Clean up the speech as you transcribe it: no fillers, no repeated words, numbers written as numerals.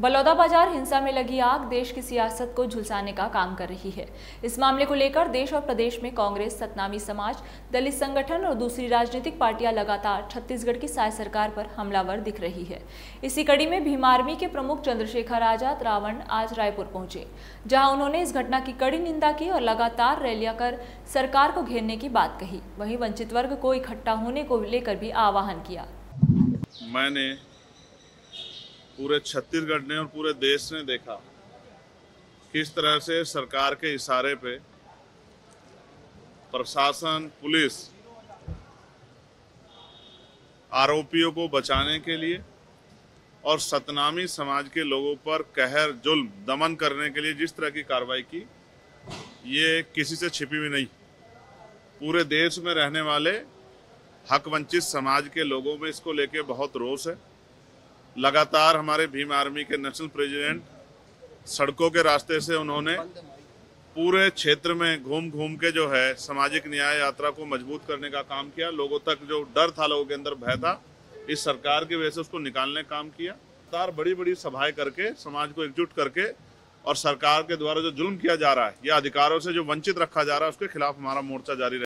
बलोदा बाजार हिंसा में लगी आग देश की सियासत को झुलसाने का काम कर रही है। इस मामले को लेकर देश और प्रदेश में कांग्रेस, सतनामी समाज, दलित संगठन और दूसरी राजनीतिक पार्टियां लगातार छत्तीसगढ़ की साय सरकार पर हमलावर दिख रही है। इसी कड़ी में भीम आर्मी के प्रमुख चंद्रशेखर आजाद रावण आज रायपुर पहुंचे, जहां उन्होंने इस घटना की कड़ी निंदा की और लगातार रैलियां कर सरकार को घेरने की बात कही। वहीं वंचित वर्ग को इकट्ठा होने को लेकर भी आह्वान किया। मैंने पूरे छत्तीसगढ़ ने और पूरे देश ने देखा किस तरह से सरकार के इशारे पे प्रशासन, पुलिस आरोपियों को बचाने के लिए और सतनामी समाज के लोगों पर कहर, जुल्म, दमन करने के लिए जिस तरह की कार्रवाई की, ये किसी से छिपी हुई नहीं। पूरे देश में रहने वाले हकवंचित समाज के लोगों में इसको लेके बहुत रोष है। लगातार हमारे भीम आर्मी के नेशनल प्रेसिडेंट सड़कों के रास्ते से उन्होंने पूरे क्षेत्र में घूम घूम के जो है सामाजिक न्याय यात्रा को मजबूत करने का काम किया। लोगों तक जो डर था, लोगों के अंदर भय था, इस सरकार की वजह से उसको निकालने का काम किया। लगातार बड़ी बड़ी सभाएं करके समाज को एकजुट करके और सरकार के द्वारा जो जुल्म किया जा रहा है या अधिकारों से जो वंचित रखा जा रहा है उसके खिलाफ हमारा मोर्चा जारी रहेगा।